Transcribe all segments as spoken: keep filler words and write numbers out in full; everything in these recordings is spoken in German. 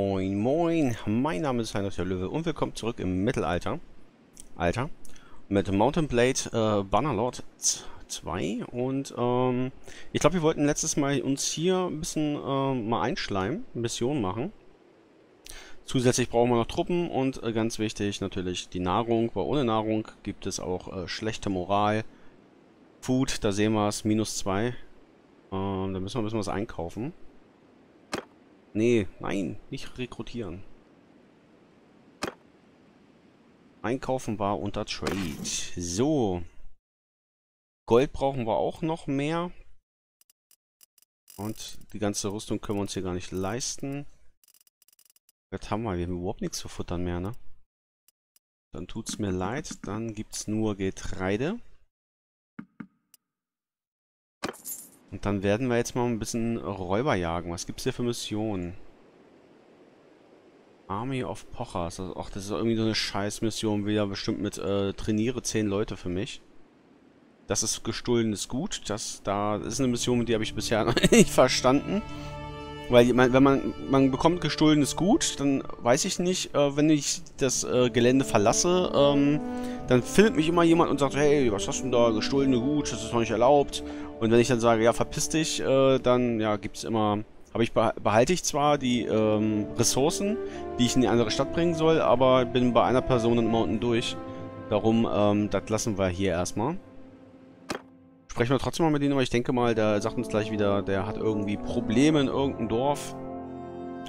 Moin moin, mein Name ist Heinrich der Löwe und willkommen zurück im Mittelalter Alter mit Mountain Blade äh, Bannerlord zwei und ähm, ich glaube, wir wollten letztes Mal uns hier ein bisschen äh, mal einschleimen, Mission machen. Zusätzlich brauchen wir noch Truppen und äh, ganz wichtig natürlich die Nahrung, weil ohne Nahrung gibt es auch äh, schlechte Moral. Food, da sehen wir es, minus zwei. Ähm, da müssen wir ein bisschen was einkaufen. Nee, nein, nicht rekrutieren. Einkaufen war unter Trade. So. Gold brauchen wir auch noch mehr. Und die ganze Rüstung können wir uns hier gar nicht leisten. Das haben wir, wir haben überhaupt nichts zu futtern mehr, ne? Dann tut's mir leid, dann gibt's nur Getreide. Und dann werden wir jetzt mal ein bisschen Räuber jagen. Was gibt's hier für Missionen? Army of Pochers. Ach, das ist irgendwie so eine Scheißmission. Wieder bestimmt mit äh, trainiere zehn Leute für mich. Das ist gestohlenes Gut. Das da das ist eine Mission, die habe ich bisher noch nicht verstanden. Weil wenn man man bekommt gestohlenes Gut, dann weiß ich nicht, äh, wenn ich das äh, Gelände verlasse, ähm, dann findet mich immer jemand und sagt, hey, was hast du denn da? Gestohlene Gut, das ist noch nicht erlaubt. Und wenn ich dann sage, ja, verpiss dich, äh, dann ja, gibt's immer, habe ich behalte ich zwar die ähm, Ressourcen, die ich in die andere Stadt bringen soll, aber bin bei einer Person dann immer unten durch. Darum, ähm, das lassen wir hier erstmal. Sprechen wir trotzdem mal mit denen, weil ich denke mal, der sagt uns gleich wieder, der hat irgendwie Probleme in irgendeinem Dorf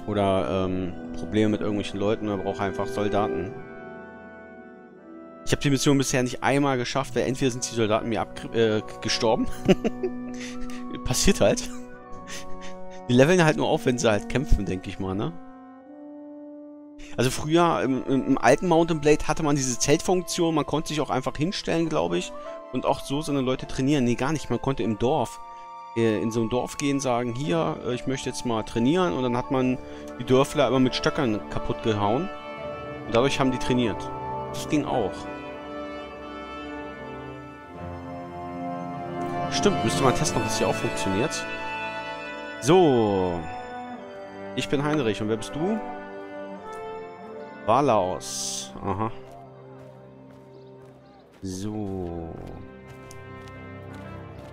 oder ähm, Probleme mit irgendwelchen Leuten, er braucht einfach Soldaten. Ich habe die Mission bisher nicht einmal geschafft, weil entweder sind die Soldaten mir äh, gestorben. Passiert halt. Die leveln halt nur auf, wenn sie halt kämpfen, denke ich mal, ne? Also früher, im, im alten Mountain Blade hatte man diese Zeltfunktion, man konnte sich auch einfach hinstellen, glaube ich. Und auch so seine Leute trainieren. Nee, gar nicht. Man konnte im Dorf, äh, in so ein Dorf gehen, sagen, hier, äh, ich möchte jetzt mal trainieren. Und dann hat man die Dörfler immer mit Stöckern kaputt gehauen. Und dadurch haben die trainiert. Das ging auch. Stimmt, müsste man testen, ob das hier auch funktioniert. So. Ich bin Heinrich. Und wer bist du? Valaus. Aha. So.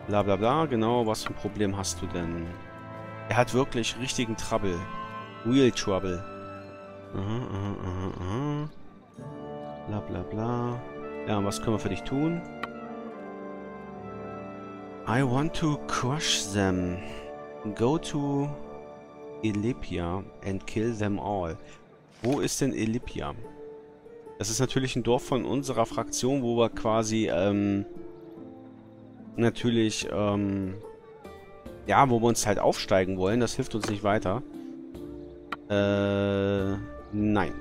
Bla bla bla. Genau, was für ein Problem hast du denn? Er hat wirklich richtigen Trouble. Real Trouble. Aha, aha, aha, aha. Bla bla bla. Ja, was können wir für dich tun? I want to crush them. Go to Elipia and kill them all. Wo ist denn Elipia? Das ist natürlich ein Dorf von unserer Fraktion, wo wir quasi, ähm, natürlich, ähm, ja, wo wir uns halt aufsteigen wollen. Das hilft uns nicht weiter. Äh, nein.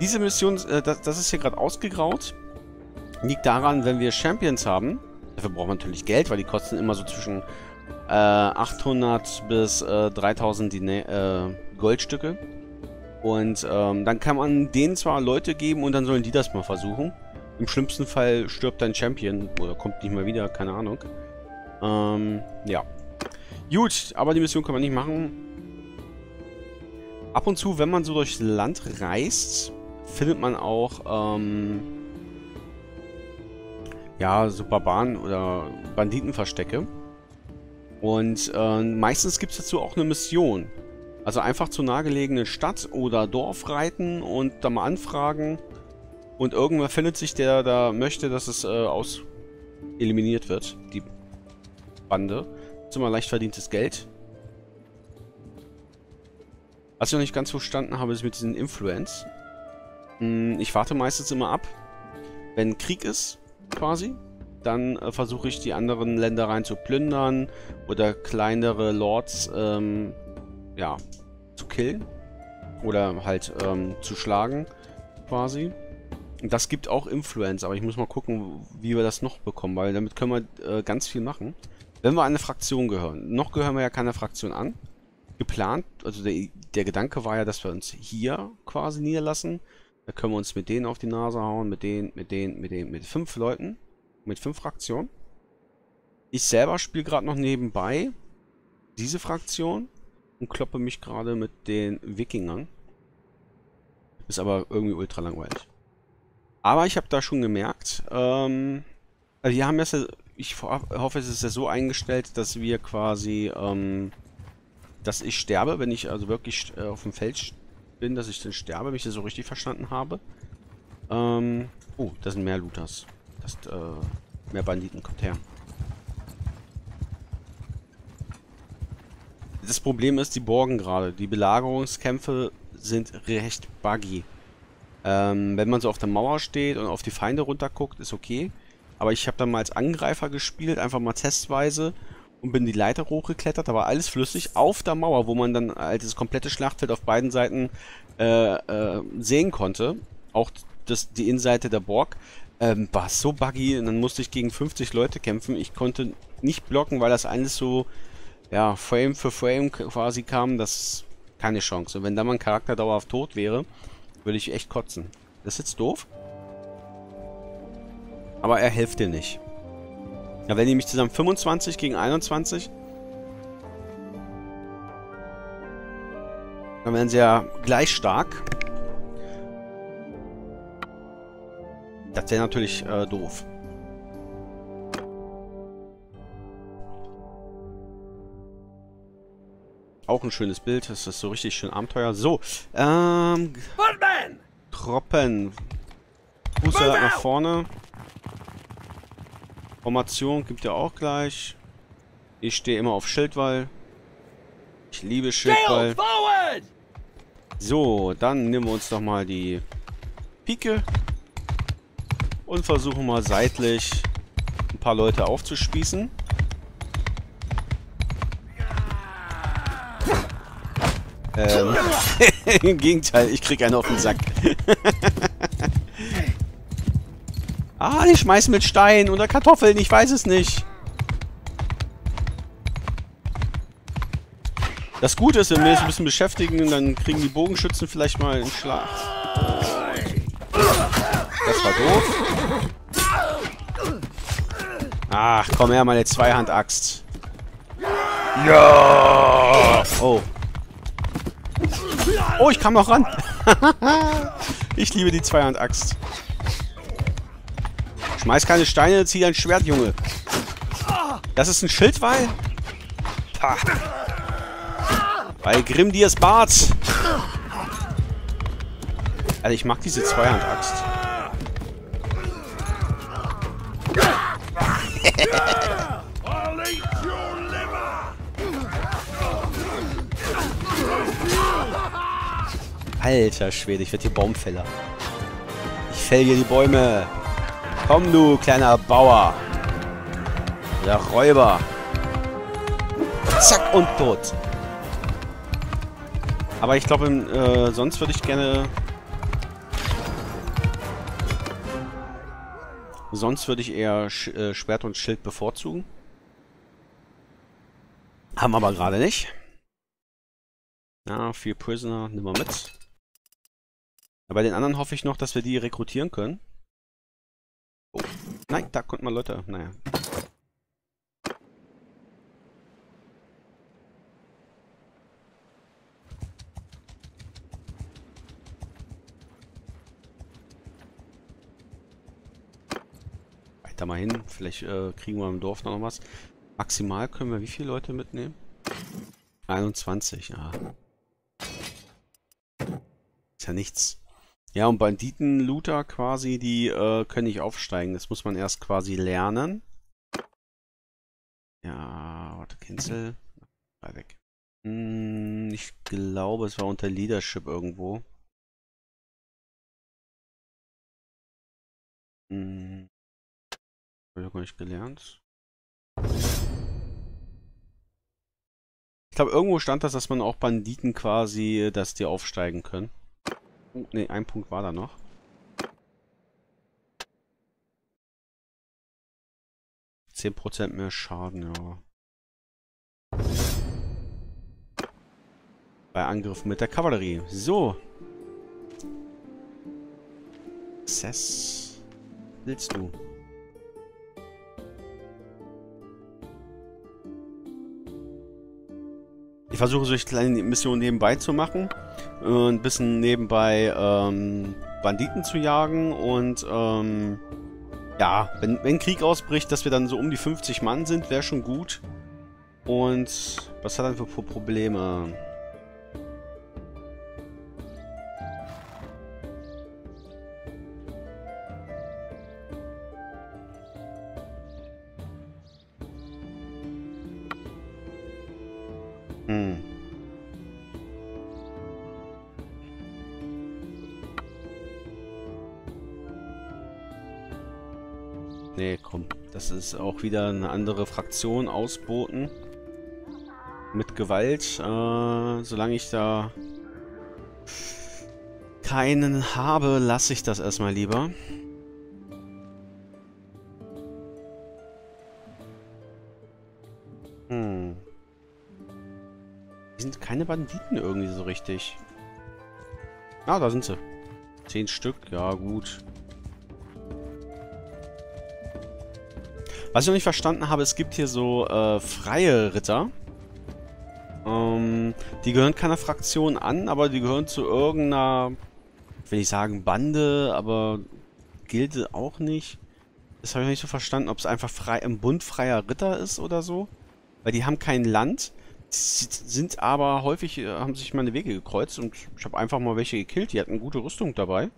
Diese Mission, äh, das, das ist hier gerade ausgegraut. Liegt daran, wenn wir Champions haben. Dafür braucht man natürlich Geld, weil die kosten immer so zwischen äh, achthundert bis äh, dreitausend Dina- äh, Goldstücke. Und ähm, dann kann man denen zwar Leute geben und dann sollen die das mal versuchen. Im schlimmsten Fall stirbt dein Champion oder kommt nicht mal wieder, keine Ahnung. Ähm, ja. Gut, aber die Mission kann man nicht machen. Ab und zu, wenn man so durchs Land reist, findet man auch, ähm, ja, so Barbaren oder Banditenverstecke. Und äh, meistens gibt es dazu auch eine Mission. Also einfach zur nahegelegenen Stadt oder Dorf reiten und da mal anfragen. Und irgendwer findet sich, der da möchte, dass es äh, aus eliminiert wird, die Bande. Das ist immer leicht verdientes Geld. Was ich noch nicht ganz verstanden habe, ist mit diesen Influence. Ich warte meistens immer ab. Wenn Krieg ist, quasi, dann äh, versuche ich die anderen Länder rein zu plündern oder kleinere Lords, ähm, ja, zu killen. Oder halt, ähm, zu schlagen, quasi. Das gibt auch Influence, aber ich muss mal gucken, wie wir das noch bekommen, weil damit können wir äh, ganz viel machen. Wenn wir eine Fraktion gehören. Noch gehören wir ja keiner Fraktion an. Geplant, also der, der Gedanke war ja, dass wir uns hier quasi niederlassen. Da können wir uns mit denen auf die Nase hauen, mit denen, mit denen, mit denen, mit fünf Leuten, mit fünf Fraktionen. Ich selber spiele gerade noch nebenbei diese Fraktion und kloppe mich gerade mit den Wikingern. Ist aber irgendwie ultra langweilig. Aber ich habe da schon gemerkt, ähm, also wir haben jetzt, ich hoffe, es ist ja so eingestellt, dass wir quasi, ähm, dass ich sterbe, wenn ich also wirklich äh, auf dem Feld bin, dass ich dann sterbe, wenn ich das so richtig verstanden habe. Ähm, oh, da sind mehr Looters. Das, äh, mehr Banditen, kommt her. Das Problem ist, die borgen gerade. Die Belagerungskämpfe sind recht buggy. Ähm, wenn man so auf der Mauer steht und auf die Feinde runterguckt, ist okay. Aber ich habe dann mal als Angreifer gespielt, einfach mal testweise, und bin die Leiter hochgeklettert. Da war alles flüssig auf der Mauer, wo man dann halt das komplette Schlachtfeld auf beiden Seiten äh, äh, sehen konnte. Auch das, die Innenseite der Borg ähm, war so buggy, und dann musste ich gegen fünfzig Leute kämpfen. Ich konnte nicht blocken, weil das alles so, ja, Frame für Frame quasi kam. Das keine Chance. Und wenn da mein Charakter dauerhaft tot wäre, würde ich echt kotzen. Das ist jetzt doof. Aber er hilft dir nicht. Ja, wenn die mich zusammen fünfundzwanzig gegen einundzwanzig... Dann werden sie ja gleich stark. Das wäre natürlich äh, doof. Auch ein schönes Bild. Das ist so richtig schön Abenteuer. So, ähm... Troppen. Fuße nach vorne. Formation gibt ja auch gleich. Ich stehe immer auf Schildwall. Ich liebe Schildwall. So, dann nehmen wir uns doch mal die Pike und versuchen mal seitlich ein paar Leute aufzuspießen. Ähm, im Gegenteil, ich krieg einen auf den Sack. Ah, die schmeißen mit Steinen oder Kartoffeln, ich weiß es nicht. Das Gute ist, wenn wir uns ein bisschen beschäftigen, dann kriegen die Bogenschützen vielleicht mal einen Schlag. Das war doof. Ach, komm her, meine Zweihand-Axt. Ja! Oh. Oh, ich kam noch ran. Ich liebe die Zweihand-Axt. Schmeiß keine Steine, zieh ein Schwert, Junge. Das ist ein Schildwall? Pah. Bei Grimdirs Bart. Also ich mag diese Zweihand-Axt. Alter Schwede, ich werde hier Baumfäller. Ich fäll hier die Bäume. Komm du, kleiner Bauer. Der Räuber. Zack und tot. Aber ich glaube, äh, sonst würde ich gerne... Sonst würde ich eher Sch äh, Schwert und Schild bevorzugen. Haben wir aber gerade nicht. Na, vier Prisoner, nimm mal mit. Bei den anderen hoffe ich noch, dass wir die rekrutieren können. Oh, nein, da konnten wir Leute. Naja. Weiter mal hin. Vielleicht äh, kriegen wir im Dorf noch was. Maximal können wir wie viele Leute mitnehmen? einundzwanzig, ja. Ist ja nichts. Ja, und Banditen-Looter quasi, die äh, können nicht aufsteigen. Das muss man erst quasi lernen. Ja, warte, Cancel. War weg. Hm, ich glaube, es war unter Leadership irgendwo. Hm. Habe ich gar nicht gelernt. Ich glaube, irgendwo stand das, dass man auch Banditen quasi, dass die aufsteigen können. Ne, ein Punkt war da noch. zehn Prozent mehr Schaden, ja. Bei Angriffen mit der Kavallerie. So. Sess. Willst du? Ich versuche solche kleine Missionen nebenbei zu machen. Äh, ein bisschen nebenbei ähm, Banditen zu jagen und ähm, ja, wenn, wenn Krieg ausbricht, dass wir dann so um die fünfzig Mann sind, wäre schon gut. Und was hat er für Probleme? Hm. Nee, komm. Das ist auch wieder eine andere Fraktion ausboten. Mit Gewalt. Äh, solange ich da keinen habe, lasse ich das erstmal lieber. Hm. Die sind keine Banditen irgendwie so richtig. Ah, da sind sie. Zehn Stück, ja gut. Was ich noch nicht verstanden habe, es gibt hier so äh, freie Ritter. Ähm, die gehören keiner Fraktion an, aber die gehören zu irgendeiner, ich will nicht sagen Bande, aber Gilde auch nicht. Das habe ich noch nicht so verstanden, ob es einfach frei, im Bund freier Ritter ist oder so. Weil die haben kein Land. Sind aber häufig, haben sich meine Wege gekreuzt und ich habe einfach mal welche gekillt. Die hatten gute Rüstung dabei.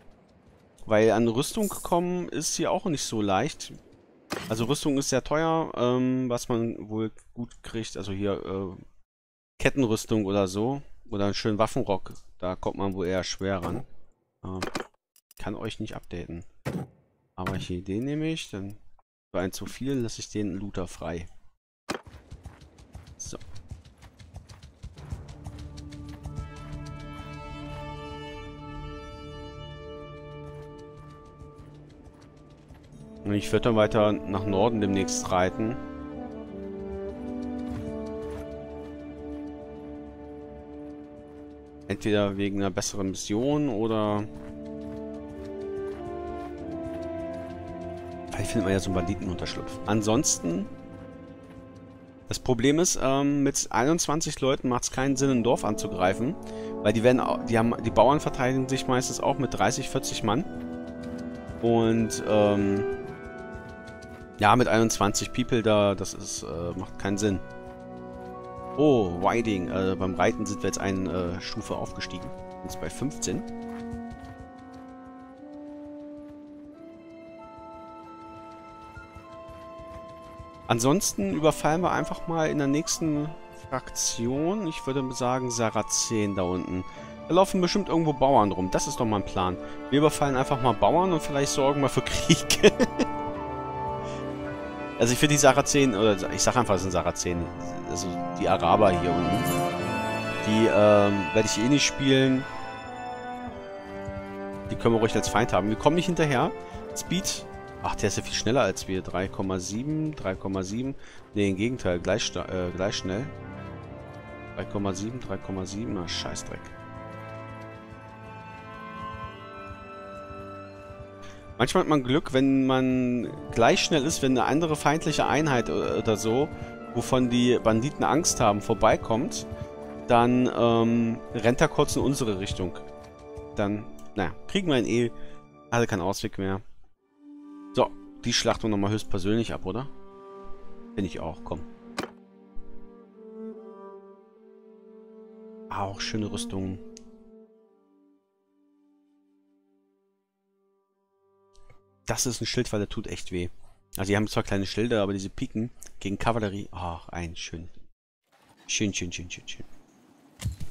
Weil an Rüstung kommen ist hier auch nicht so leicht. Also Rüstung ist sehr teuer, ähm, was man wohl gut kriegt. Also hier äh, Kettenrüstung oder so. Oder einen schönen Waffenrock. Da kommt man wohl eher schwer ran. Ähm, kann euch nicht updaten. Aber hier den nehme ich. Dann für einen zu viel lasse ich den Looter frei. So. Und ich werde dann weiter nach Norden demnächst reiten. Entweder wegen einer besseren Mission oder... Vielleicht findet man ja so einen Banditenunterschlupf. Ansonsten... Das Problem ist, ähm, mit einundzwanzig Leuten macht es keinen Sinn, ein Dorf anzugreifen. Weil die werden, die haben, die Bauern verteidigen sich meistens auch mit dreißig, vierzig Mann. Und, ähm... ja, mit einundzwanzig People da, das ist, äh, macht keinen Sinn. Oh, Riding. Äh, beim Reiten sind wir jetzt eine äh, Stufe aufgestiegen. Jetzt bei fünfzehn. Ansonsten überfallen wir einfach mal in der nächsten Fraktion. Ich würde sagen Sarazen da unten. Da laufen bestimmt irgendwo Bauern rum. Das ist doch mal ein Plan. Wir überfallen einfach mal Bauern und vielleicht sorgen wir für Krieg. Also ich finde die Sarazenen, oder ich sage einfach, es sind Sarazenen, also die Araber hier unten, die ähm, werde ich eh nicht spielen. Die können wir ruhig als Feind haben. Wir kommen nicht hinterher. Speed, ach, der ist ja viel schneller als wir. drei Komma sieben, drei Komma sieben, ne, im Gegenteil, gleich, äh, gleich schnell. drei Komma sieben, drei Komma sieben, na, Scheißdreck. Manchmal hat man Glück, wenn man gleich schnell ist, wenn eine andere feindliche Einheit oder so, wovon die Banditen Angst haben, vorbeikommt, dann ähm, rennt er kurz in unsere Richtung. Dann, naja, kriegen wir ihn eh. Hatte keinen Ausweg mehr. So, die Schlachtung nochmal höchstpersönlich ab, oder? Finde ich auch, komm. Auch schöne Rüstungen. Das ist ein Schild, weil der tut echt weh. Also die haben zwar kleine Schilder, aber diese Piken gegen Kavallerie. Ach, ein schön. Schön, schön, schön, schön, schön.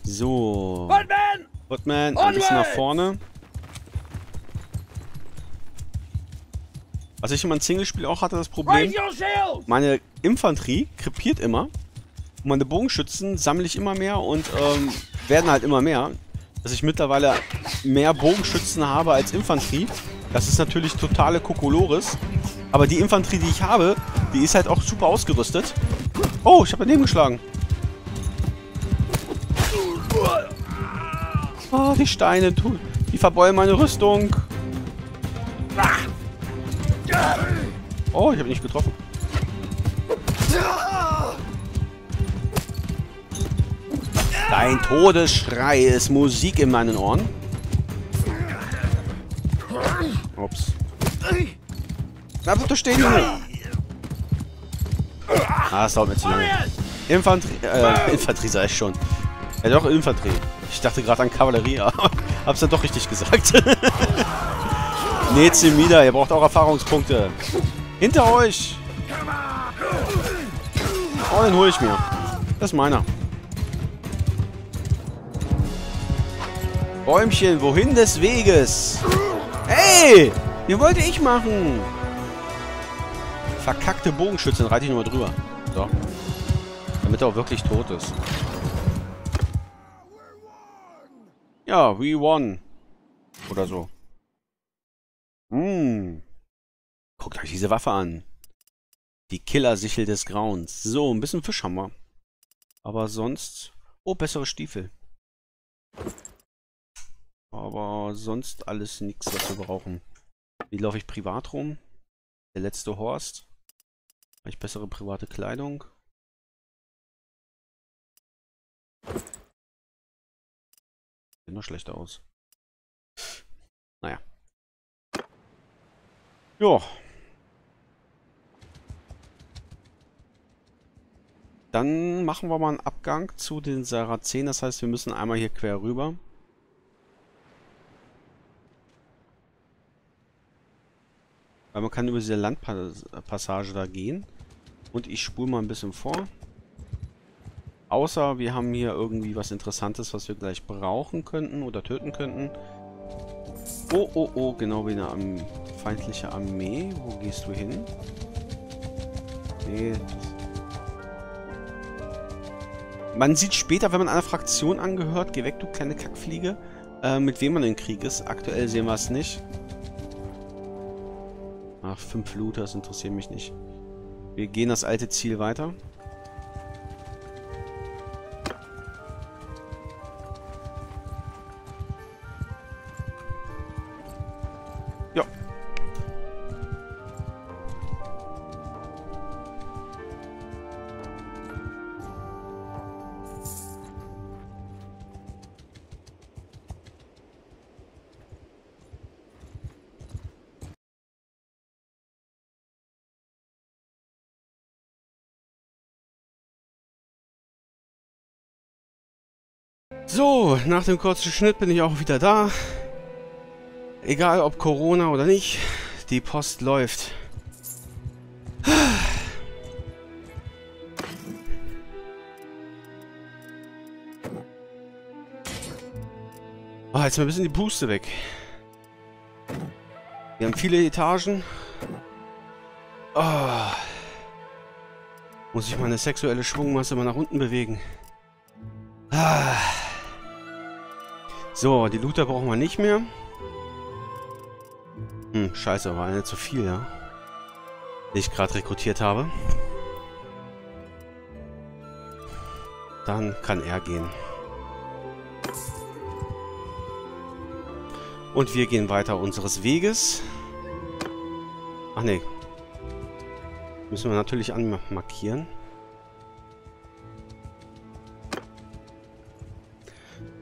So. Woodman! Woodman, ein bisschen nach vorne. Was ich in meinem Singlespiel auch hatte, das Problem. Meine Infanterie krepiert immer. Und meine Bogenschützen sammle ich immer mehr und ähm, werden halt immer mehr. Dass ich mittlerweile mehr Bogenschützen habe als Infanterie. Das ist natürlich totale Kokolores. Aber die Infanterie, die ich habe, die ist halt auch super ausgerüstet. Oh, ich habe daneben geschlagen. Oh, die Steine tun. Die verbeulen meine Rüstung. Oh, ich habe nicht getroffen. Dein Todesschrei ist Musik in meinen Ohren. Ups. Na, bitte stehen, Junge. Ah, das dauert mir zu lange. Infanterie, äh, Infanterie sei ich schon. Ja, doch, Infanterie. Ich dachte gerade an Kavallerie, aber hab's dann doch richtig gesagt. Nezimida, ihr braucht auch Erfahrungspunkte. Hinter euch! Oh, den hole ich mir. Das ist meiner. Bäumchen, wohin des Weges? Hey! Den wollte ich machen! Verkackte Bogenschützen, reite ich nochmal drüber. So. Damit er auch wirklich tot ist. Ja, we won. Oder so. Hm. Guckt euch diese Waffe an. Die Killersichel des Grauens. So, ein bisschen Fisch haben wir. Aber sonst... Oh, bessere Stiefel. Aber sonst alles nichts, was wir brauchen. Wie laufe ich privat rum? Der letzte Horst. Habe ich bessere private Kleidung? Sieht noch schlechter aus. Naja. Jo. Dann machen wir mal einen Abgang zu den Sarazenen. Das heißt, wir müssen einmal hier quer rüber. Weil man kann über diese Landpassage da gehen. Und ich spule mal ein bisschen vor. Außer wir haben hier irgendwie was Interessantes, was wir gleich brauchen könnten oder töten könnten. Oh, oh, oh, genau wie eine Arm- feindliche Armee. Wo gehst du hin? Nee, das... Man sieht später, wenn man einer Fraktion angehört, geh weg, du kleine Kackfliege, äh, mit wem man im Krieg ist. Aktuell sehen wir es nicht. Ach, fünf Looter, das interessiert mich nicht. Wir gehen das alte Ziel weiter. Ja. So, nach dem kurzen Schnitt bin ich auch wieder da. Egal ob Corona oder nicht, die Post läuft. Oh, jetzt mal ein bisschen die Puste weg. Wir haben viele Etagen. Oh. Muss ich meine sexuelle Schwungmasse mal nach unten bewegen. Ah. So, die Looter brauchen wir nicht mehr. Hm, scheiße, war eine zu viel, ja? Die ich gerade rekrutiert habe. Dann kann er gehen. Und wir gehen weiter unseres Weges. Ach ne. Müssen wir natürlich anmarkieren.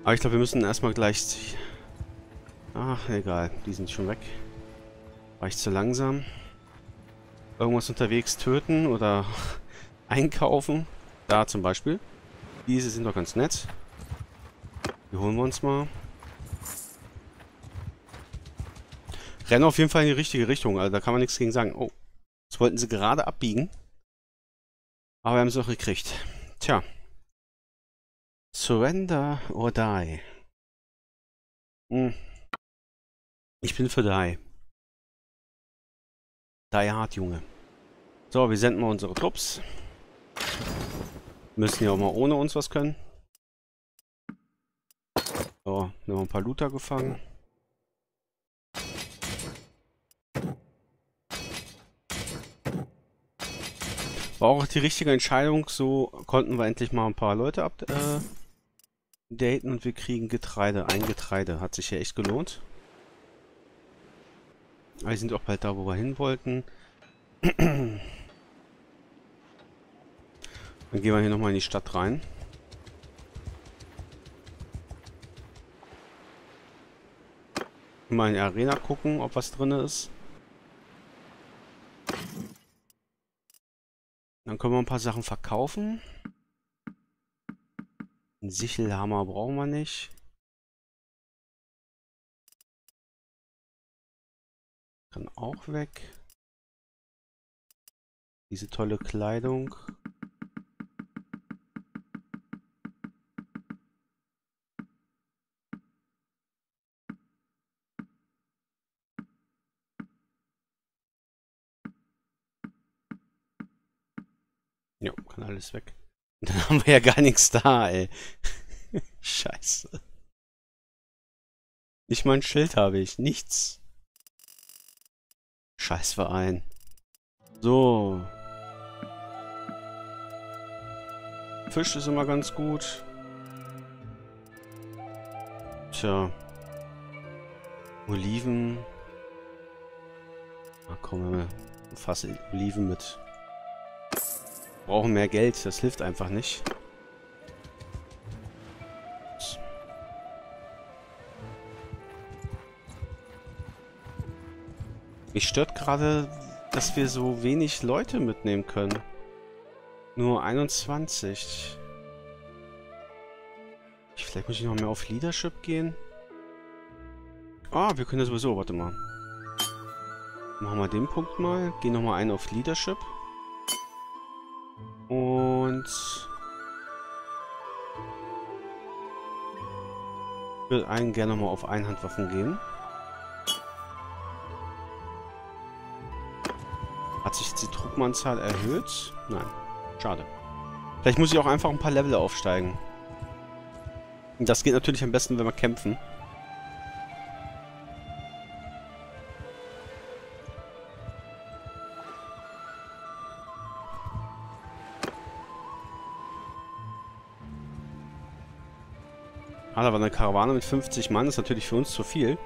Aber ich glaube, wir müssen erstmal gleich... Ach, egal. Die sind schon weg. War ich zu langsam? Irgendwas unterwegs töten oder einkaufen? Da zum Beispiel. Diese sind doch ganz nett. Die holen wir uns mal. Rennen auf jeden Fall in die richtige Richtung. Also da kann man nichts gegen sagen. Oh, jetzt wollten sie gerade abbiegen. Aber wir haben es auch gekriegt. Tja. Surrender or die. Hm. Ich bin für die. Die hart, Junge. So, wir senden mal unsere Trupps. Müssen ja auch mal ohne uns was können. So, noch ein paar Looter gefangen. War auch die richtige Entscheidung. So konnten wir endlich mal ein paar Leute ab... Äh, daten und wir kriegen Getreide. Ein Getreide. Hat sich ja echt gelohnt. Aber wir sind auch bald da, wo wir hin wollten. Dann gehen wir hier nochmal in die Stadt rein. mal in die Arena gucken, ob was drin ist. Dann können wir ein paar Sachen verkaufen. Einen Sichelhammer brauchen wir nicht. Kann auch weg. Diese tolle Kleidung. Jo, kann alles weg. Und dann haben wir ja gar nichts da, ey. Scheiße. Nicht mal ein Schild habe ich. Nichts. Scheiß Verein. So. Fisch ist immer ganz gut. Tja. Oliven. Ach komm, wir fassen Oliven mit. Brauchen mehr Geld, das hilft einfach nicht. Mich stört gerade, dass wir so wenig Leute mitnehmen können. Nur einundzwanzig. Vielleicht muss ich noch mehr auf Leadership gehen. Ah, wir können das sowieso, warte mal. Machen wir den Punkt mal. Gehen nochmal einen auf Leadership. Und ich will einen gerne nochmal auf Einhandwaffen gehen. Hat sich die Truppenanzahl erhöht? Nein. Schade. Vielleicht muss ich auch einfach ein paar Level aufsteigen. Und das geht natürlich am besten, wenn wir kämpfen. Ah, da war eine Karawane mit fünfzig Mann, ist natürlich für uns zu viel.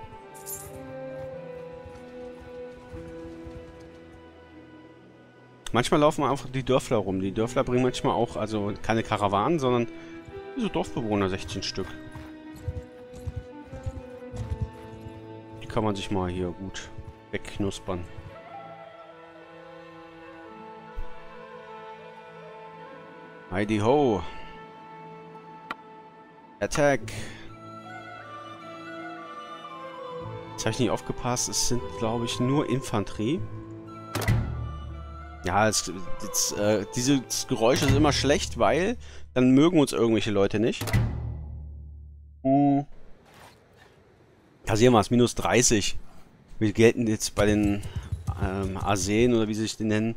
Manchmal laufen einfach die Dörfler rum. Die Dörfler bringen manchmal auch, also keine Karawanen, sondern diese Dorfbewohner, sechzehn Stück. Die kann man sich mal hier gut wegknuspern. Heidi ho! Attack! Jetzt habe ich nicht aufgepasst, es sind, glaube ich, nur Infanterie. Ja, es, es, äh, dieses Geräusch ist immer schlecht, weil dann mögen uns irgendwelche Leute nicht. Hm. Da sehen wir es, minus dreißig. Wir gelten jetzt bei den ähm, Arsen oder wie sie sich den nennen,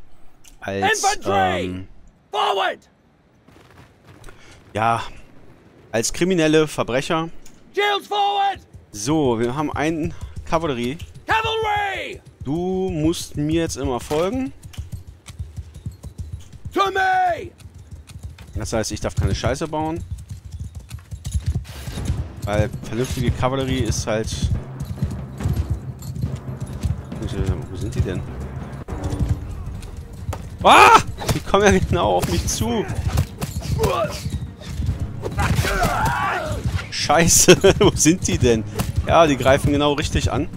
als ähm, ja, als kriminelle Verbrecher. So, wir haben einen Kavallerie. Du musst mir jetzt immer folgen. Das heißt, ich darf keine Scheiße bauen. Weil vernünftige Kavallerie ist halt... Wo sind die denn? Ah! Die kommen ja genau auf mich zu. Scheiße, wo sind die denn? Ja, die greifen genau richtig an.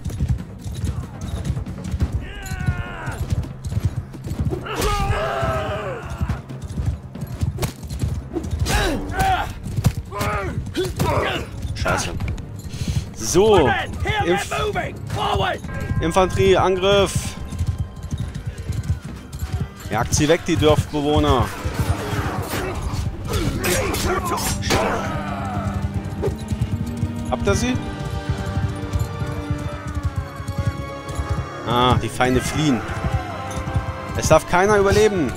So, Inf Infanterie, Angriff! Jagt sie weg, die Dorfbewohner! Habt ihr sie? Ah, die Feinde fliehen. Es darf keiner überleben!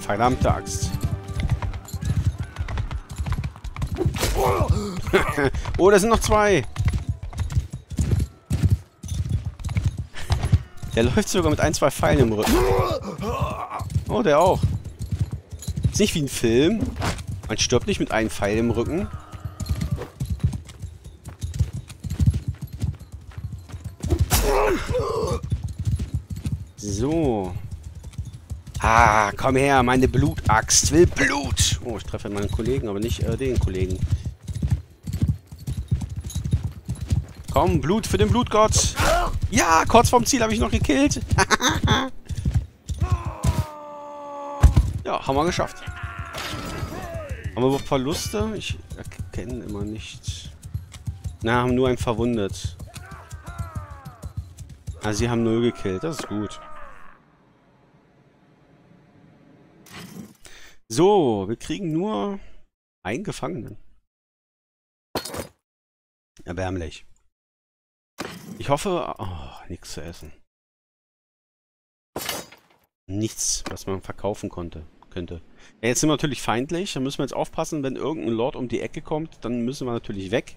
Verdammte Axt. Oh, da sind noch zwei. Der läuft sogar mit ein, zwei Pfeilen im Rücken. Oh, der auch. Ist nicht wie ein Film. Man stirbt nicht mit einem Pfeil im Rücken. So. Ah, komm her, meine Blutaxt will Blut. Oh, ich treffe meinen Kollegen, aber nicht äh, den Kollegen. Komm, Blut für den Blutgott. Ja, kurz vorm Ziel habe ich noch gekillt. Ja, haben wir geschafft. Haben wir noch Verluste? Ich erkenne immer nichts. Na, haben nur einen verwundet. Ah, sie haben null gekillt. Das ist gut. So, wir kriegen nur einen Gefangenen. Erbärmlich. Ich hoffe... Oh, nichts zu essen. Nichts, was man verkaufen konnte, könnte. Ja, jetzt sind wir natürlich feindlich. Da müssen wir jetzt aufpassen, wenn irgendein Lord um die Ecke kommt, dann müssen wir natürlich weg.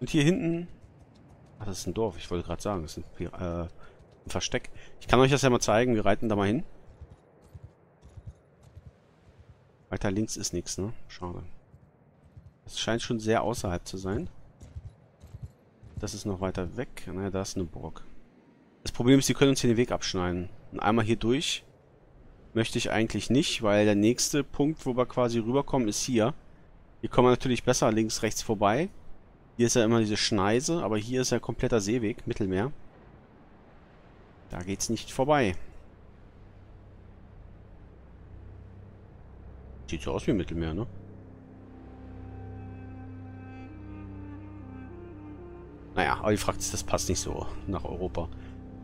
Und hier hinten... Ach, das ist ein Dorf. Ich wollte gerade sagen, das ist ein, äh, ein Versteck. Ich kann euch das ja mal zeigen. Wir reiten da mal hin. Weiter links ist nichts, ne? Schade. Das scheint schon sehr außerhalb zu sein. Das ist noch weiter weg. Naja, da ist eine Burg. Das Problem ist, die können uns hier den Weg abschneiden. Und einmal hier durch möchte ich eigentlich nicht, weil der nächste Punkt, wo wir quasi rüberkommen, ist hier. Hier kommen wir natürlich besser links, rechts vorbei. Hier ist ja immer diese Schneise, aber hier ist ja kompletter Seeweg, Mittelmeer. Da geht's nicht vorbei. Sieht so aus wie Mittelmeer, ne? Naja, aber die Frage ist, das passt nicht so nach Europa.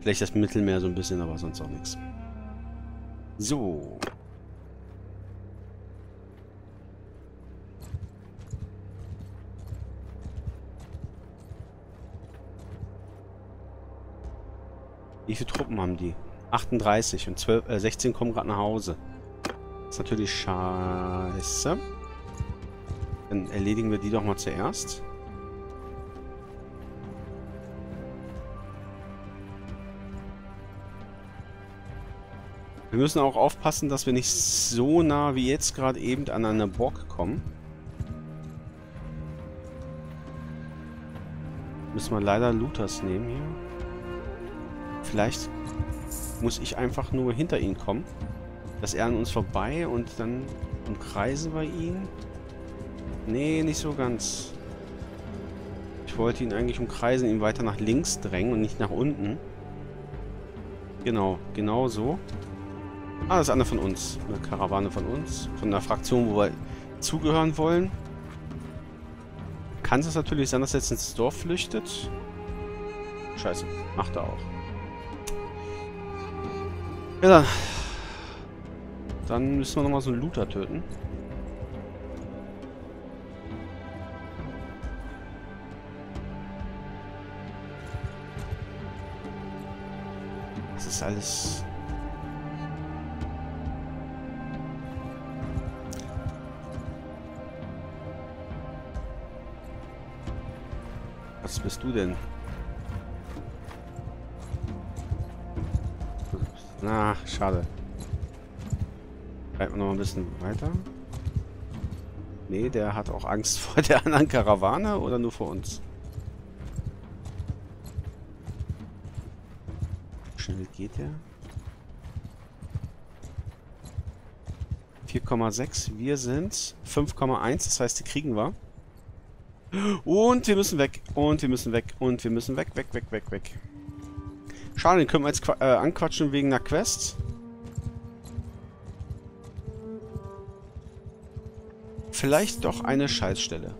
Vielleicht das Mittelmeer so ein bisschen, aber sonst auch nichts. So. Wie viele Truppen haben die? achtunddreißig und zwölf, äh, sechzehn kommen gerade nach Hause. Das ist natürlich scheiße. Dann erledigen wir die doch mal zuerst. Wir müssen auch aufpassen, dass wir nicht so nah wie jetzt gerade eben an einer Burg kommen. Müssen wir leider Luthers nehmen hier. Vielleicht muss ich einfach nur hinter ihn kommen, dass er an uns vorbei und dann umkreisen wir ihn. Nee, nicht so ganz. Ich wollte ihn eigentlich umkreisen, ihn weiter nach links drängen und nicht nach unten. Genau, genau so. Ah, das ist eine von uns. Eine Karawane von uns. Von einer Fraktion, wo wir zugehören wollen. Kann es natürlich sein, dass er jetzt ins Dorf flüchtet? Scheiße, macht er auch. Ja, dann. Dann müssen wir nochmal so einen Looter töten. Das ist alles... Was bist du denn? Na, schade. Bleiben wir noch mal ein bisschen weiter. Nee, der hat auch Angst vor der anderen Karawane oder nur vor uns? Schnell geht der. vier Komma sechs, wir sind fünf Komma eins, das heißt, die kriegen wir. Und wir müssen weg. Und wir müssen weg. Und wir müssen weg, weg, weg, weg, weg. Schade, den können wir jetzt äh, anquatschen wegen einer Quest. Vielleicht doch eine Scheißstelle.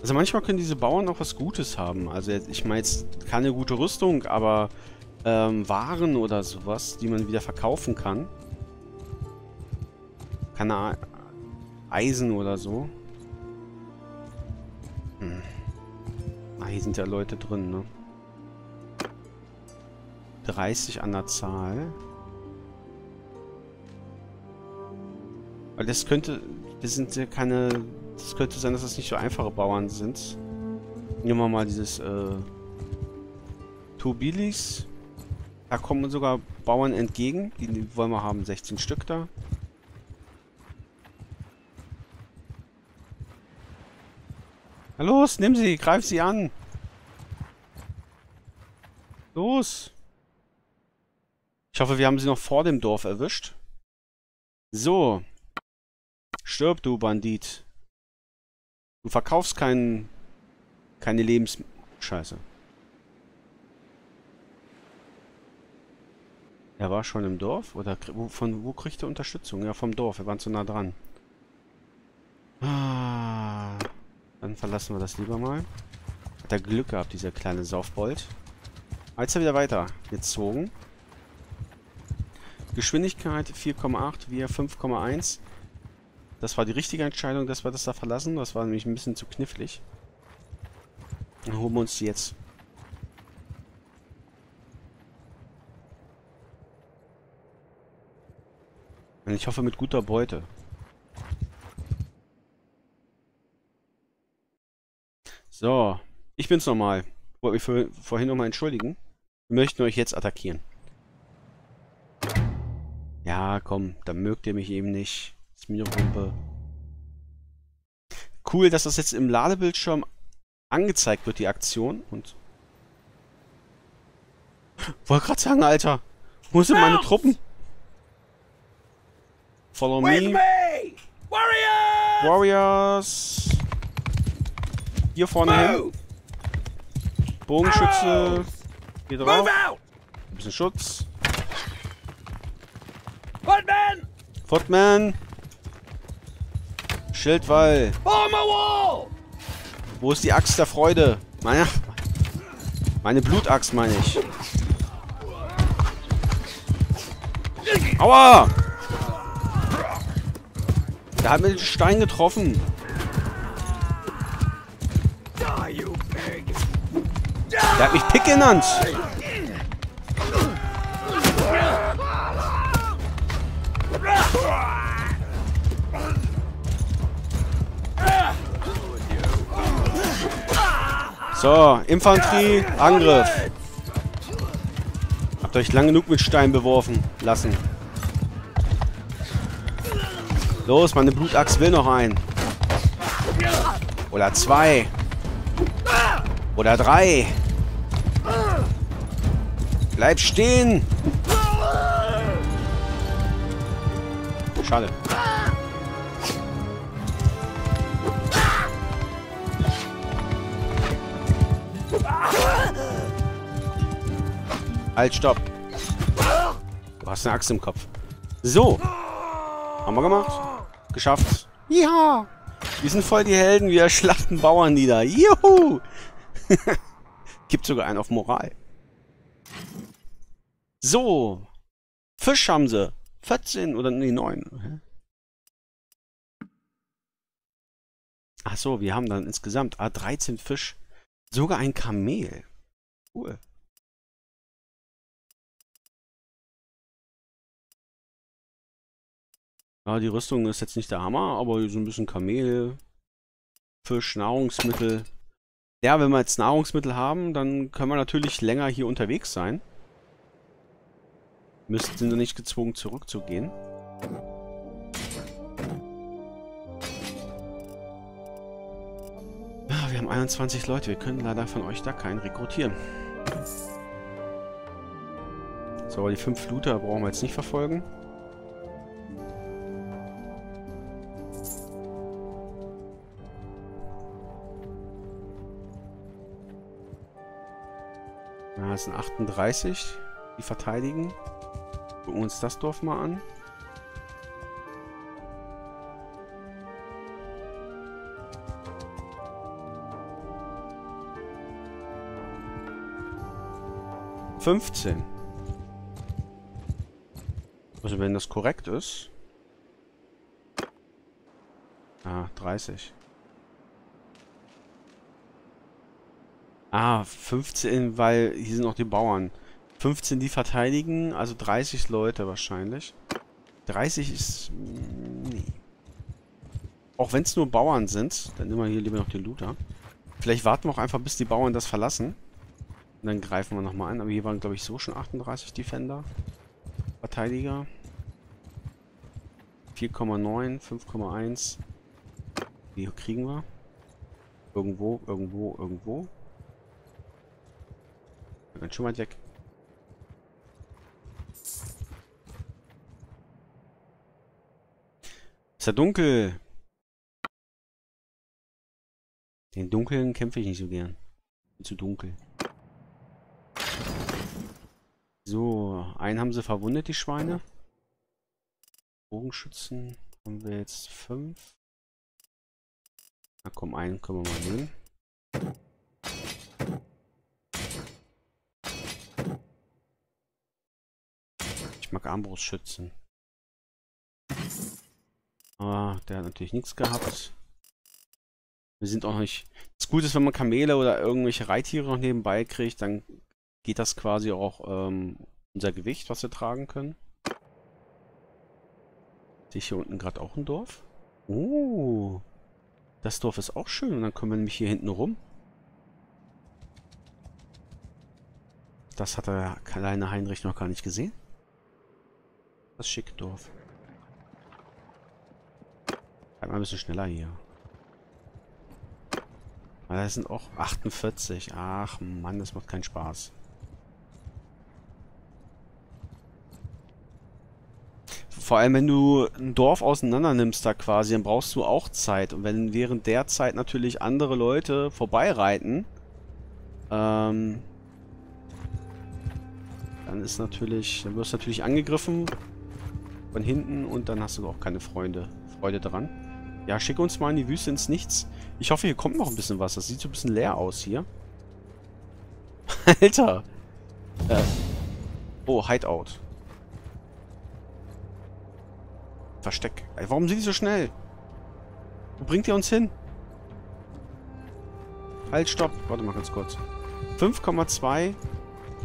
Also manchmal können diese Bauern auch was Gutes haben. Also ich meine jetzt keine gute Rüstung, aber ähm, Waren oder sowas, die man wieder verkaufen kann. Keine Eisen oder so. Hm. Ah, hier sind ja Leute drin, ne? dreißig an der Zahl. Aber das könnte... Das sind ja keine... Das könnte sein, dass das nicht so einfache Bauern sind. Nehmen wir mal dieses, äh... Turbilis. Da kommen sogar Bauern entgegen. Die wollen wir haben. sechzehn Stück da. Los, nimm sie, greif sie an. Los. Ich hoffe, wir haben sie noch vor dem Dorf erwischt. So. Stirb, du Bandit. Du verkaufst keinen... Keine Lebens... Scheiße. Er war schon im Dorf? Oder von wo kriegt er Unterstützung? Ja, vom Dorf. Wir waren zu nah dran. Ah, dann verlassen wir das lieber mal. Hat er Glück gehabt, dieser kleine Saufbold. Jetzt wieder weiter. Gezogen. Geschwindigkeit vier Komma acht, wir fünf Komma eins. Das war die richtige Entscheidung, dass wir das da verlassen. Das war nämlich ein bisschen zu knifflig. Dann holen wir uns die jetzt. Und ich hoffe mit guter Beute. So, ich bin's nochmal. Ich wollte mich für, vorhin nochmal entschuldigen. Wir möchten euch jetzt attackieren. Ja, komm, dann mögt ihr mich eben nicht. Ist mir eine Rumpe. Cool, dass das jetzt im Ladebildschirm angezeigt wird, die Aktion. Und wollte gerade sagen, Alter, wo sind meine Truppen? Follow me. me. Warriors! Warriors! Hier vorne Move. hin. Bogenschütze. Hier drauf. Ein bisschen Schutz. Footman! Footman! Schildwall! Wall. Wo ist die Axt der Freude? Meine, meine Blutaxt, meine ich. Aua! Da hat mir den Stein getroffen. Der hat mich Pick genannt. So, Infanterie, Angriff. Habt euch lang genug mit Stein beworfen lassen. Los, meine Blutachs will noch einen. Oder zwei. Oder drei. Bleib stehen. Schade. Halt, stopp. Du hast eine Axt im Kopf. So. Haben wir gemacht. Geschafft. Ja. Wir sind voll die Helden. Wir schlachten Bauern nieder. Juhu. Gibt sogar einen auf Moral. So. Fisch haben sie. vierzehn oder nee, neun. Ach so, wir haben dann insgesamt ah, dreizehn Fisch. Sogar ein Kamel. Cool. Ja, die Rüstung ist jetzt nicht der Hammer, aber so ein bisschen Kamel, Fisch, Nahrungsmittel. Ja, wenn wir jetzt Nahrungsmittel haben, dann können wir natürlich länger hier unterwegs sein. Müssten sind wir nicht gezwungen zurückzugehen. Ja, wir haben einundzwanzig Leute, wir können leider von euch da keinen rekrutieren. So, aber die fünf Looter brauchen wir jetzt nicht verfolgen. Das sind achtunddreißig, die verteidigen. Gucken wir uns das Dorf mal an. fünfzehn. Also wenn das korrekt ist. Ah, dreißig. Ah, fünfzehn, weil hier sind auch die Bauern. fünfzehn, die verteidigen, also dreißig Leute wahrscheinlich. dreißig ist... Nee. Auch wenn es nur Bauern sind, dann nehmen wir hier lieber noch den Looter. Vielleicht warten wir auch einfach, bis die Bauern das verlassen. Und dann greifen wir nochmal an. Aber hier waren, glaube ich, so schon achtunddreißig Defender. Verteidiger. vier Komma neun, fünf Komma eins. Die kriegen wir. Irgendwo, irgendwo, irgendwo. Ganz schön weit weg. Ist ja dunkel. Den Dunkeln kämpfe ich nicht so gern. Bin zu dunkel. So, einen haben sie verwundet, die Schweine. Bogenschützen haben wir jetzt fünf. Na komm, einen können wir mal nehmen. Ich mag Armbrustschützen. Ah, der hat natürlich nichts gehabt. Wir sind auch nicht. Das Gute ist, wenn man Kamele oder irgendwelche Reittiere noch nebenbei kriegt, dann geht das quasi auch ähm, unser Gewicht, was wir tragen können. Sehe ich hier unten gerade auch ein Dorf? Oh, das Dorf ist auch schön. Und dann kommen wir nämlich hier hinten rum. Das hat der kleine Heinrich noch gar nicht gesehen. Das schicke Dorf. Halt mal ein bisschen schneller hier. Aber das sind auch achtundvierzig. Ach Mann, das macht keinen Spaß. Vor allem, wenn du ein Dorf auseinander nimmst da quasi, dann brauchst du auch Zeit. Und wenn während der Zeit natürlich andere Leute vorbeireiten, ähm, dann ist natürlich, dann wirst du natürlich angegriffen von hinten und dann hast du auch keine Freunde, Freude dran. Ja, schick uns mal in die Wüste ins Nichts. Ich hoffe, hier kommt noch ein bisschen was. Das sieht so ein bisschen leer aus hier. Alter! Äh. Oh, Hideout. Versteck. Ey, warum sind die so schnell? Wo bringt ihr uns hin? Halt, stopp. Warte mal ganz kurz. fünf Komma zwei.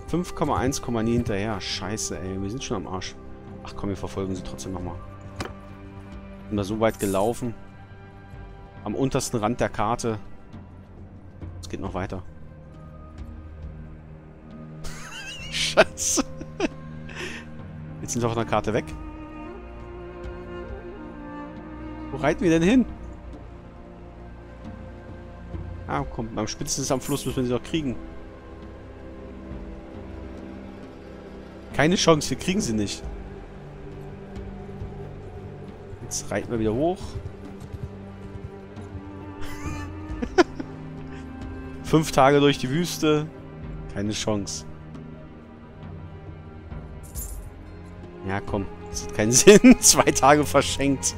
fünf Komma eins kommen nie hinterher. Scheiße, ey. Wir sind schon am Arsch. Ach komm, wir verfolgen sie trotzdem nochmal. Sind da so weit gelaufen. Am untersten Rand der Karte. Es geht noch weiter. Scheiße. Jetzt sind wir von der Karte weg. Wo reiten wir denn hin? Ah, komm, beim Spitzen ist am Fluss, müssen wir sie doch kriegen. Keine Chance, wir kriegen sie nicht. Jetzt reiten wir wieder hoch. Fünf Tage durch die Wüste. Keine Chance. Ja, komm. Das hat keinen Sinn. Zwei Tage verschenkt.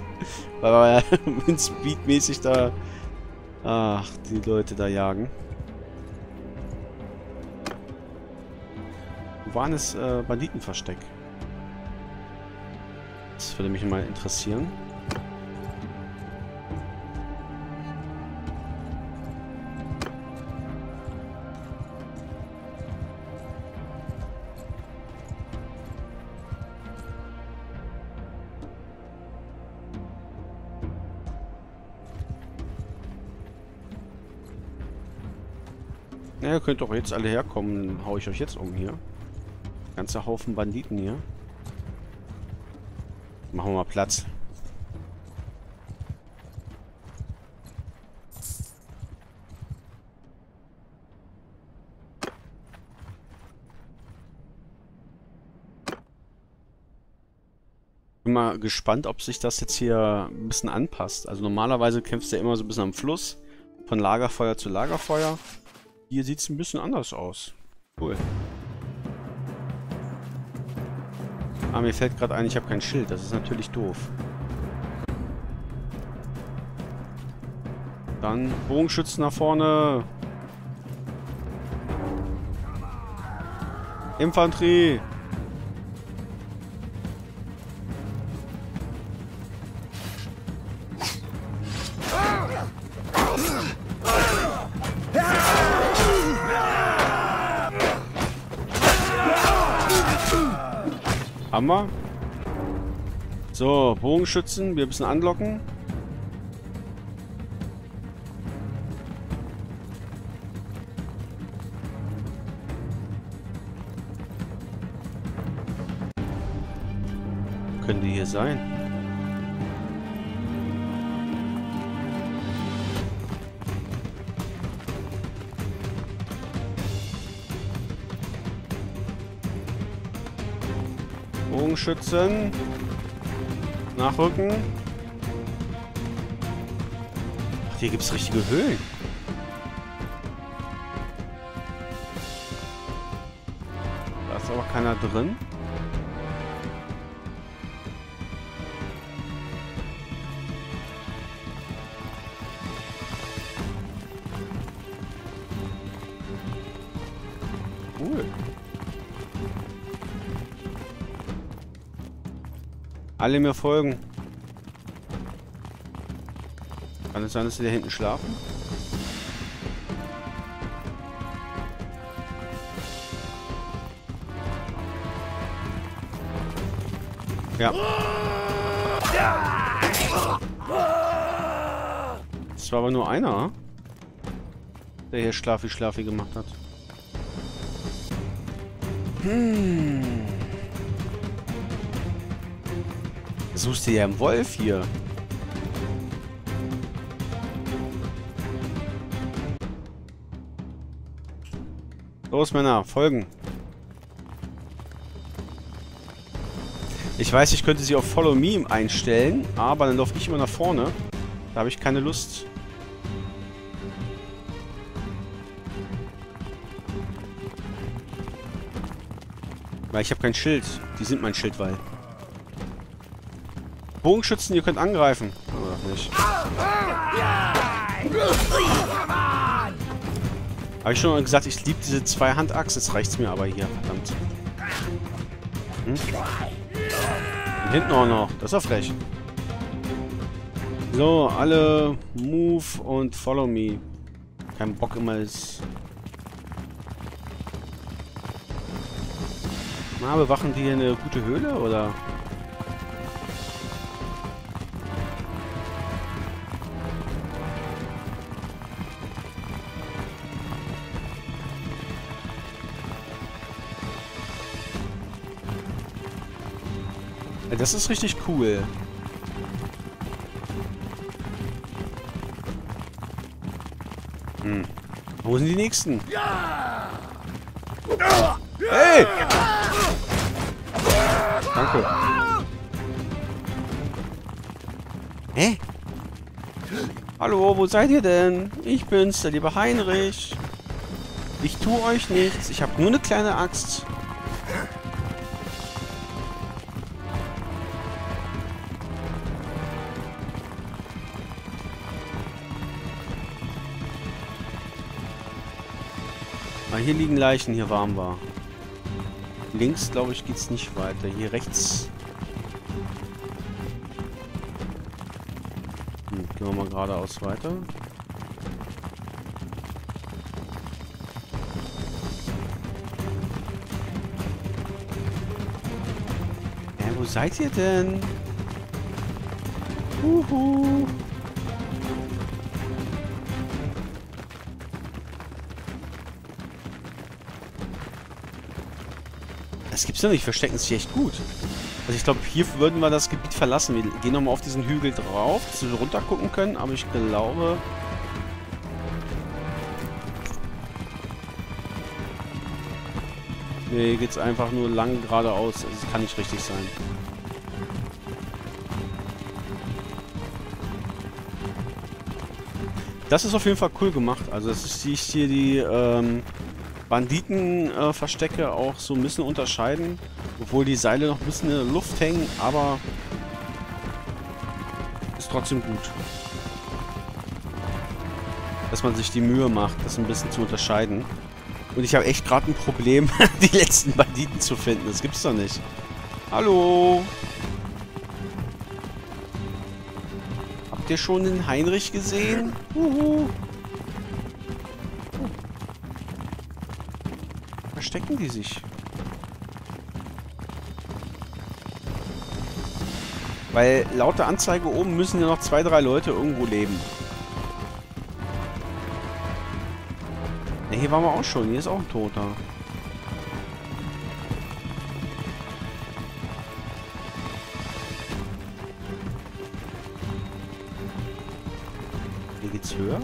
Weil wir speedmäßig da... Ach, die Leute da jagen. Wo waren es äh, Banditenversteck? Das würde mich mal interessieren. Ja, ihr könnt doch jetzt alle herkommen, dann hau ich euch jetzt um hier. Ganzer Haufen Banditen hier. Machen wir mal Platz. Bin mal gespannt, ob sich das jetzt hier ein bisschen anpasst. Also normalerweise kämpfst du ja immer so ein bisschen am Fluss. Von Lagerfeuer zu Lagerfeuer. Hier sieht es ein bisschen anders aus. Cool. Ah, mir fällt gerade ein, ich habe kein Schild. Das ist natürlich doof. Dann Bogenschützen nach vorne. Infanterie. Hammer. So, Bogenschützen, wir müssen anlocken. Wo können die hier sein? Bogenschützen. Nachrücken. Hier gibt es richtige Höhlen. Da ist aber keiner drin. Cool. Alle mir folgen. Kann es sein, dass sie da hinten schlafen? Ja. Es war aber nur einer, der hier schlafi schlafi gemacht hat. Hm. Suchst du ja im Wolf hier? Los, Männer, folgen. Ich weiß, ich könnte sie auf Follow Me einstellen, aber dann laufe ich immer nach vorne. Da habe ich keine Lust. Weil ich habe kein Schild. Die sind mein Schildwall. Bogenschützen, ihr könnt angreifen. Oder auch nicht. Habe ich schon gesagt, ich liebe diese Zwei-Hand-Axt. Jetzt reicht's mir aber hier, verdammt. Hm? Und hinten auch noch. Das ist doch frech. So, alle Move und Follow Me. Kein Bock immer ist. Na, bewachen die hier eine gute Höhle, oder? Das ist richtig cool. Hm. Wo sind die nächsten? Hey! Danke. Hä? Hallo, wo seid ihr denn? Ich bin's, der liebe Heinrich. Ich tue euch nichts. Ich habe nur eine kleine Axt. Hier liegen Leichen, hier warm war. Links, glaube ich, geht's nicht weiter. Hier rechts. Hm, gehen wir mal geradeaus weiter. Hä, wo seid ihr denn? Uhu. Das gibt's ja nicht, verstecken sich echt gut. Also ich glaube, hier würden wir das Gebiet verlassen. Wir gehen nochmal auf diesen Hügel drauf, dass wir runter gucken können, aber ich glaube... Nee, hier geht's einfach nur lang geradeaus. Also das kann nicht richtig sein. Das ist auf jeden Fall cool gemacht. Also das ist hier die... Ähm Banditenverstecke äh, auch so ein bisschen unterscheiden, obwohl die Seile noch ein bisschen in der Luft hängen, aber ist trotzdem gut. Dass man sich die Mühe macht, das ein bisschen zu unterscheiden. Und ich habe echt gerade ein Problem, die letzten Banditen zu finden. Das gibt's doch nicht. Hallo? Habt ihr schon den Heinrich gesehen? Uhu. Verstecken die sich? Weil laut der Anzeige oben müssen ja noch zwei, drei Leute irgendwo leben. Ne, hier waren wir auch schon. Hier ist auch ein Toter. Hier geht's höher.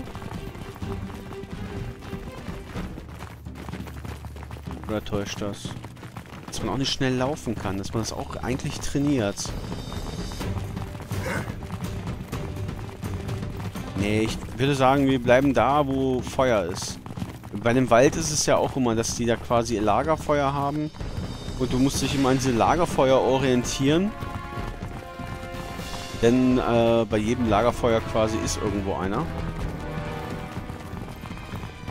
Oder täuscht das? Dass man auch nicht schnell laufen kann, dass man das auch eigentlich trainiert. Nee, ich würde sagen, wir bleiben da, wo Feuer ist. Bei dem Wald ist es ja auch immer, dass die da quasi ihr Lagerfeuer haben. Und du musst dich immer an diese Lagerfeuer orientieren. Denn äh, bei jedem Lagerfeuer quasi ist irgendwo einer.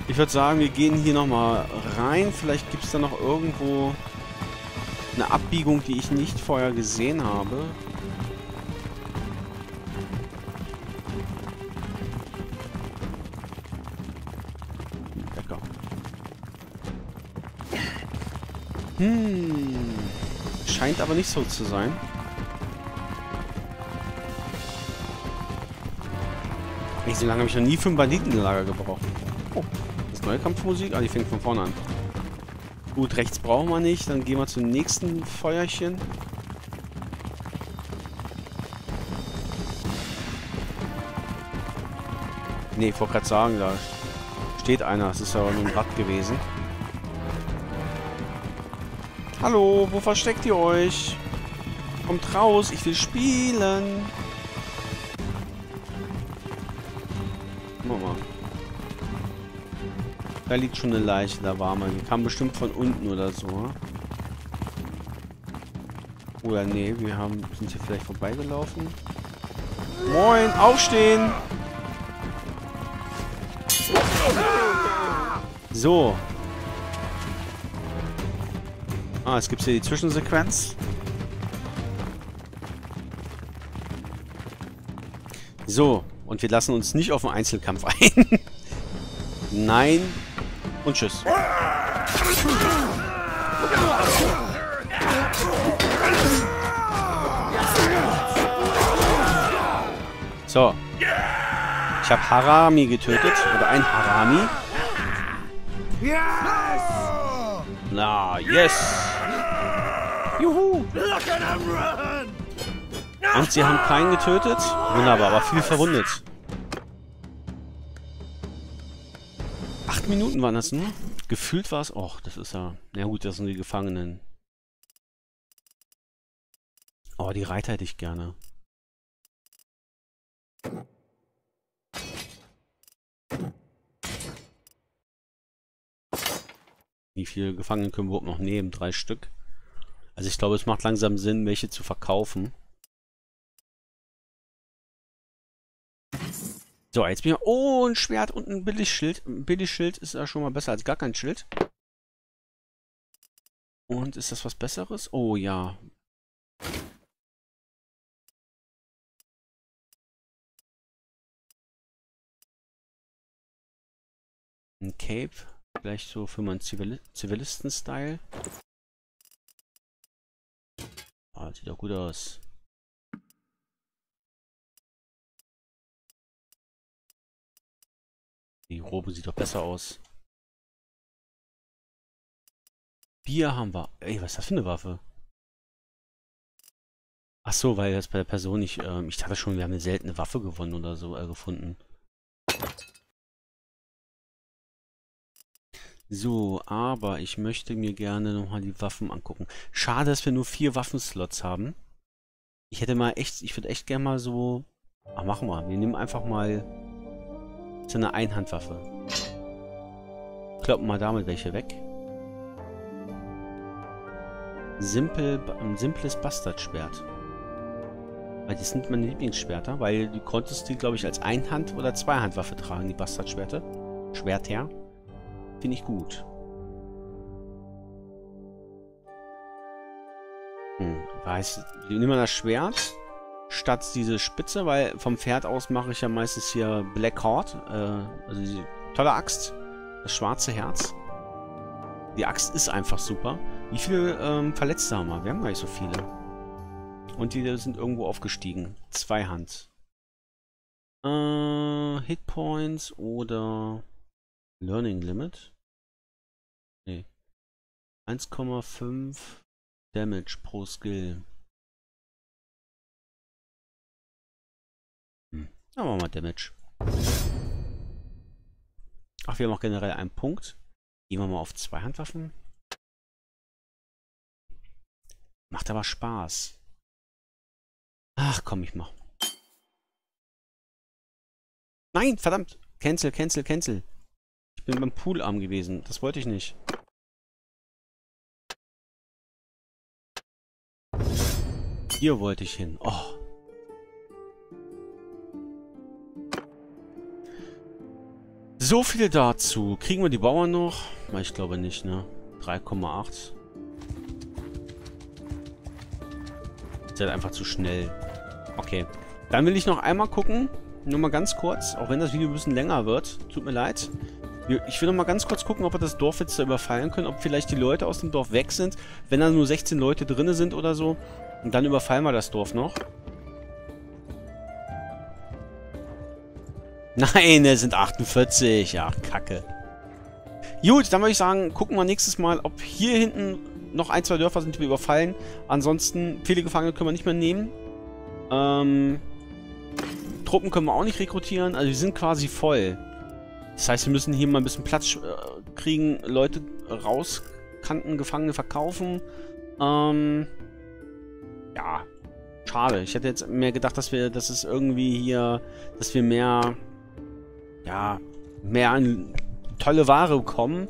Ich würde sagen, wir gehen hier nochmal rein. Vielleicht gibt es da noch irgendwo eine Abbiegung, die ich nicht vorher gesehen habe. Lecker. Hm. Scheint aber nicht so zu sein. So lange habe ich noch nie für ein Banditenlager gebraucht. Oh, das neue Kampfmusik? Ah, die fängt von vorne an. Gut, rechts brauchen wir nicht. Dann gehen wir zum nächsten Feuerchen. Ne, ich wollte gerade sagen, da steht einer. Es ist aber nur ein Rad gewesen. Hallo, wo versteckt ihr euch? Kommt raus, ich will spielen. Da liegt schon eine Leiche, da war man. Die kam bestimmt von unten oder so. Oder nee, wir haben, sind hier vielleicht vorbeigelaufen. Moin, aufstehen! So. Ah, jetzt gibt es hier die Zwischensequenz. So, und wir lassen uns nicht auf einen Einzelkampf ein. Nein. Und tschüss. So. Ich habe Harami getötet. Oder ein Harami. Na, yes. Juhu. Und sie haben keinen getötet. Wunderbar, aber viel verwundet. Minuten waren das nur. Gefühlt war es auch. Das ist ja... Na gut, das sind die Gefangenen. Oh, die Reiter hätte ich gerne. Wie viele Gefangenen können wir überhaupt noch nehmen? Drei Stück. Also ich glaube, es macht langsam Sinn, welche zu verkaufen. So, jetzt bin ich... Oh, ein Schwert und ein Billigschild. Ein Billigschild ist ja schon mal besser als gar kein Schild. Und ist das was Besseres? Oh, ja. Ein Cape. Vielleicht so für meinen Zivil Zivilisten-Style. Ah, sieht doch gut aus. Die Robe sieht doch besser aus. Bier haben wir. Ey, was ist das für eine Waffe? Ach so, weil das bei der Person nicht... Ähm, ich dachte schon, wir haben eine seltene Waffe gewonnen oder so, äh, gefunden. So, aber ich möchte mir gerne nochmal die Waffen angucken. Schade, dass wir nur vier Waffenslots haben. Ich hätte mal echt... Ich würde echt gerne mal so... Ach, machen wir. Wir nehmen einfach mal... So eine Einhandwaffe. Kloppen mal damit welche weg. Simpel, ein simples Bastardschwert. Weil das sind meine Lieblingsschwerter, weil du konntest die, glaube ich, als Einhand- oder Zweihandwaffe tragen, die Bastardschwerte. Schwert her. Finde ich gut. Hm, weiß. Ich nehme mal das Schwert. Statt diese Spitze, weil vom Pferd aus mache ich ja meistens hier Black Horde, äh, also diese tolle Axt, das schwarze Herz. Die Axt ist einfach super. Wie viele ähm, Verletzte haben wir? Wir haben gar nicht so viele. Und die sind irgendwo aufgestiegen. Zweihand. Äh, Hitpoints oder Learning Limit? Nee. eins Komma fünf Damage pro Skill. Dann machen wir mal Damage. Ach, wir haben auch generell einen Punkt. Gehen wir mal auf Zweihandwaffen. Macht aber Spaß. Ach komm, ich mach. Nein, verdammt. Cancel, cancel, cancel. Ich bin beim Poolarm gewesen. Das wollte ich nicht. Hier wollte ich hin. Oh. So viel dazu. Kriegen wir die Bauern noch? Ich glaube nicht, ne? drei Komma acht. Ist halt einfach zu schnell. Okay. Dann will ich noch einmal gucken. Nur mal ganz kurz. Auch wenn das Video ein bisschen länger wird. Tut mir leid. Ich will noch mal ganz kurz gucken, ob wir das Dorf jetzt da überfallen können. Ob vielleicht die Leute aus dem Dorf weg sind. Wenn da nur sechzehn Leute drin sind oder so. Und dann überfallen wir das Dorf noch. Nein, es sind achtundvierzig. Ja, Kacke. Gut, dann würde ich sagen, gucken wir nächstes Mal, ob hier hinten noch ein, zwei Dörfer sind, die wir überfallen. Ansonsten, viele Gefangene können wir nicht mehr nehmen. Ähm, Truppen können wir auch nicht rekrutieren. Also wir sind quasi voll. Das heißt, wir müssen hier mal ein bisschen Platz äh, kriegen. Leute rauskanten, Gefangene verkaufen. Ähm, ja, schade. Ich hätte jetzt mehr gedacht, dass wir, dass es irgendwie hier, dass wir mehr, ja, mehr an tolle Ware bekommen.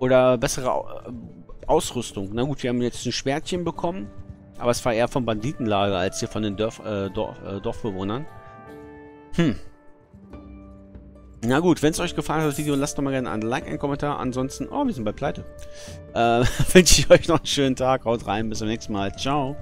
Oder bessere äh, Ausrüstung. Na gut, wir haben jetzt ein Schwertchen bekommen. Aber es war eher vom Banditenlager als hier von den Dorf, äh, Dorf, äh, Dorfbewohnern. Hm. Na gut, wenn es euch gefallen hat, das Video, lasst doch mal gerne einen Like, einen Kommentar. Ansonsten, oh, wir sind bei Pleite. Äh, wünsche ich euch noch einen schönen Tag. Haut rein, bis zum nächsten Mal. Ciao.